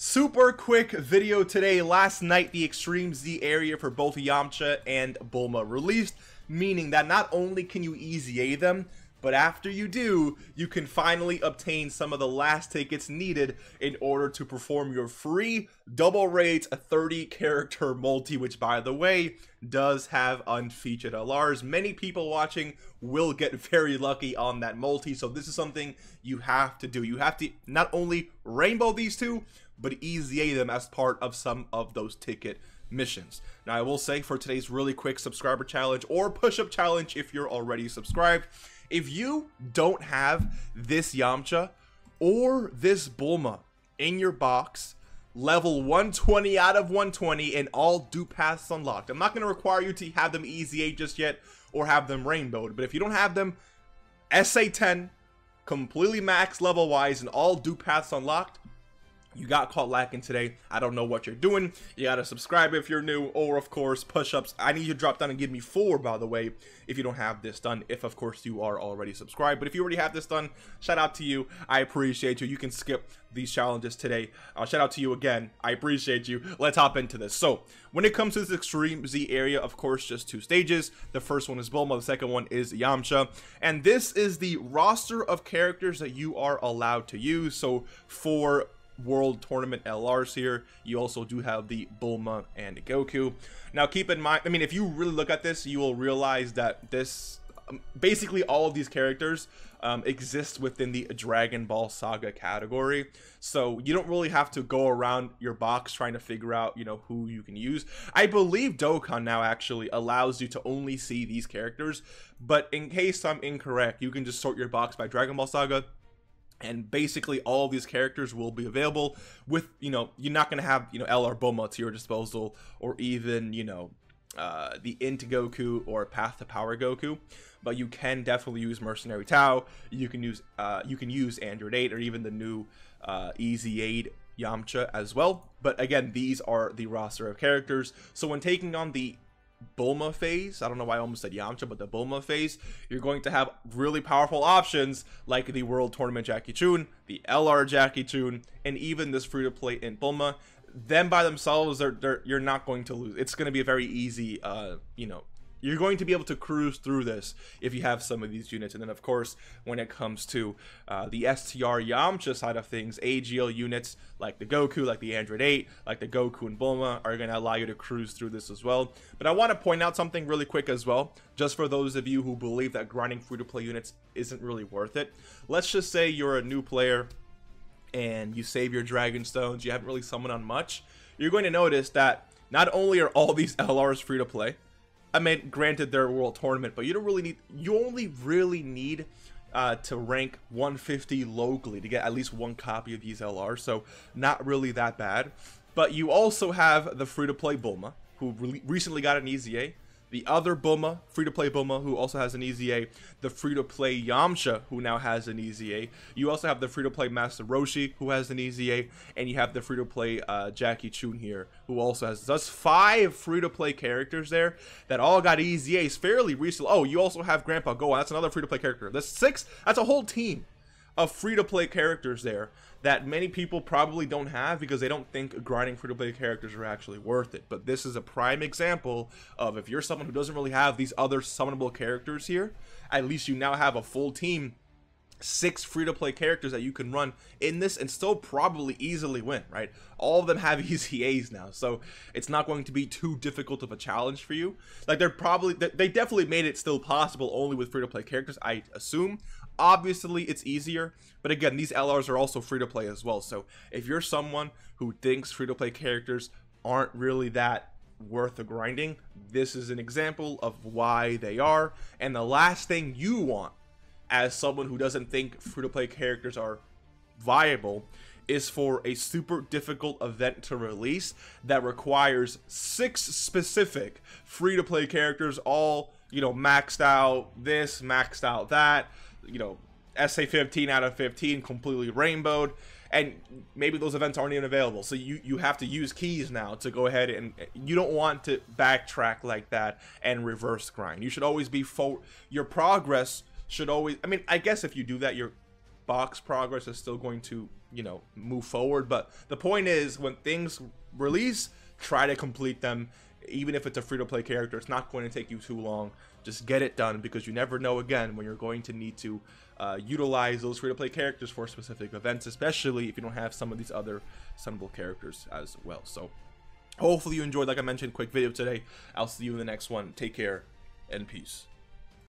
Super quick video today. Last night, the Extreme Z area for both Yamcha and Bulma released, meaning that not only can you EZA them, but after you do, you can finally obtain some of the last tickets needed in order to perform your free double raids, a 30-character multi, which, by the way, does have unfeatured LRs. Many people watching will get very lucky on that multi, so this is something you have to do. You have to not only rainbow these two, but EZA them as part of some of those ticket missions. Now, I will say for today's really quick subscriber challenge or push-up challenge, if you're already subscribed, if you don't have this Yamcha or this Bulma in your box, level 120 out of 120 and all dupe paths unlocked. I'm not going to require you to have them EZA just yet or have them rainbowed, but if you don't have them, SA10, completely max level-wise and all dupe paths unlocked, you got caught lacking today. I don't know what you're doing. You got to subscribe if you're new, or of course, push-ups. I need you to drop down and give me 4, by the way, if you don't have this done, if of course you are already subscribed. But if you already have this done, shout out to you. I appreciate you. You can skip these challenges today. Shout out to you again. I appreciate you. Let's hop into this. So when it comes to this Extreme Z area, of course, just 2 stages. The first one is Bulma. The second one is Yamcha. And this is the roster of characters that you are allowed to use. So for World Tournament LRs here, you also do have the Bulma and Goku. Now keep in mind, I mean, if you really look at this, you will realize that this, basically all of these characters exist within the Dragon Ball Saga category. So you don't really have to go around your box trying to figure out, you know, who you can use. I believe Dokkan now actually allows you to only see these characters, but in case I'm incorrect, you can just sort your box by Dragon Ball Saga, and basically all of these characters will be available with, you know, you're not going to have, you know, LR Bulma to your disposal, or even, you know, the Into Goku or Path to Power Goku. But you can definitely use Mercenary Tao. You can use Android 8 or even the new EZ8 Yamcha as well. But again, these are the roster of characters. So when taking on the Bulma phase, I don't know why I almost said Yamcha, but the Bulma phase, you're going to have really powerful options like the World Tournament Jackie Chun, the LR Jackie Chun, and even this free-to-play in Bulma. Them by themselves, you're not going to lose. It's going to be a very easy, you know, you're going to be able to cruise through this if you have some of these units. And then, of course, when it comes to the STR Yamcha side of things, AGL units like the Goku, like the Android 8, like the Goku and Bulma are going to allow you to cruise through this as well. But I want to point out something really quick as well, just for those of you who believe that grinding free-to-play units isn't really worth it. Let's just say you're a new player and you save your Dragon Stones, you haven't really summoned on much. You're going to notice that not only are all these LRs free-to-play, I mean, granted, they're a World Tournament, but you don't really need, you only really need to rank 150 locally to get at least 1 copy of these LRs, so not really that bad. But you also have the free-to-play Bulma, who recently got an EZA, the other Bulma, free-to-play Bulma, who also has an EZA, the free-to-play Yamcha, who now has an EZA. You also have the free-to-play Master Roshi, who has an EZA, and you have the free-to-play Jackie Chun here, who also has. That's 5 free-to-play characters there that all got EZAs fairly recently. Oh, you also have Grandpa Goa. That's another free-to-play character. That's 6. That's a whole team of free-to-play characters there that many people probably don't have because they don't think grinding free-to-play characters are actually worth it. But this is a prime example of, if you're someone who doesn't really have these other summonable characters here, at least you now have a full team, 6 free-to-play characters that you can run in this and still probably easily win, right? All of them have EZAs now, so it's not going to be too difficult of a challenge for you. Like, they're probably, they definitely made it still possible only with free-to-play characters, I assume. Obviously, it's easier, but again, these LRs are also free-to-play as well, so if you're someone who thinks free-to-play characters aren't really that worth the grinding, this is an example of why they are. And the last thing you want as someone who doesn't think free-to-play characters are viable is for a super difficult event to release that requires 6 specific free-to-play characters, all, you know, maxed out this, maxed out that, you know, SA 15 out of 15, completely rainbowed, and maybe those events aren't even available. So you have to use keys now to go ahead, and you don't want to backtrack like that and reverse grind. You should always be forward. Your progress should always, I mean, I guess if you do that, you're box progress is still going to, you know, move forward. But the point is, when things release, try to complete them. Even if it's a free-to-play character, it's not going to take you too long. Just get it done, because you never know again when you're going to need to utilize those free-to-play characters for specific events, especially if you don't have some of these other assembled characters as well. So hopefully you enjoyed, like I mentioned, quick video today. I'll see you in the next one. Take care and peace.